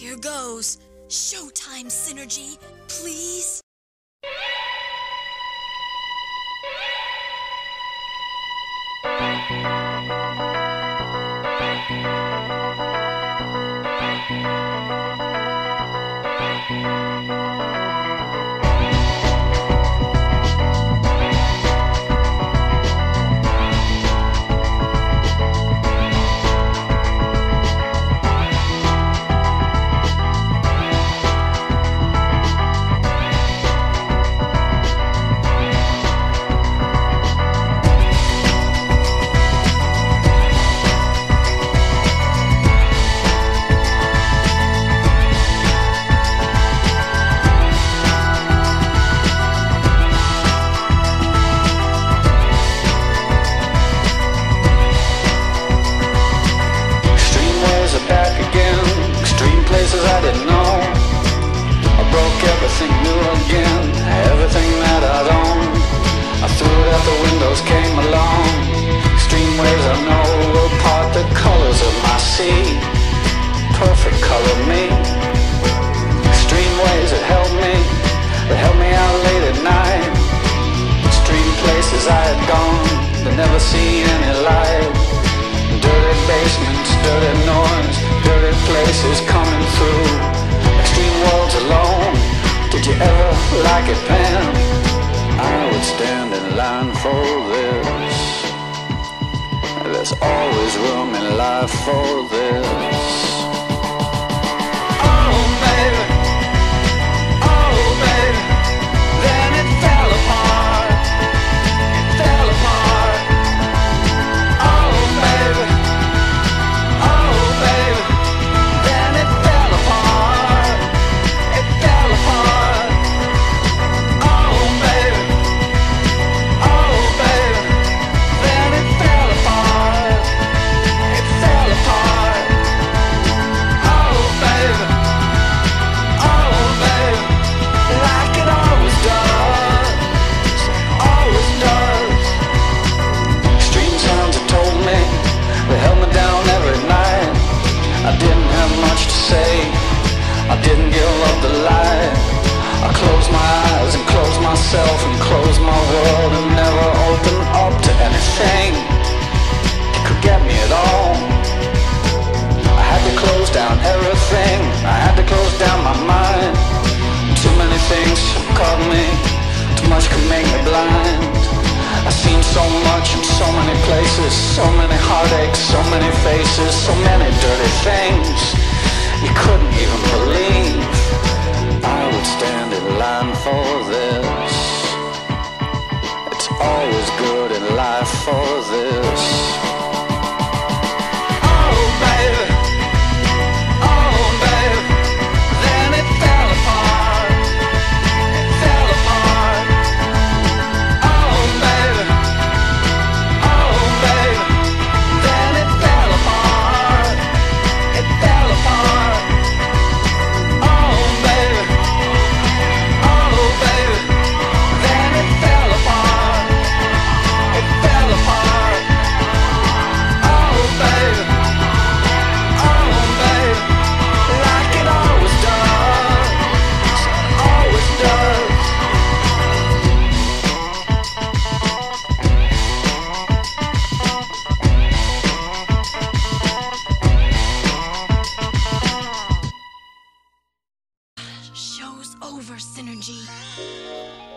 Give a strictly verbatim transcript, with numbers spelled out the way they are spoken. Here goes. Showtime, Synergy, please. Perfect color me. Stream waves that help me, that help me out late at night. Stream places I had gone, but never see any light. Dirty basements, dirty noise, dirty places coming through. Extreme worlds alone, did you ever like it, Pam? I would stand in line for this. There's always room in life for this. And close my world and never open up to anything that could get me at all. I had to close down everything, I had to close down my mind. Too many things caught me, too much could make me blind. I've seen so much in so many places, so many heartaches, so many faces, so many dirty things you couldn't even believe. I would stand in line for this. Always good in life for this. Show's over, Synergy.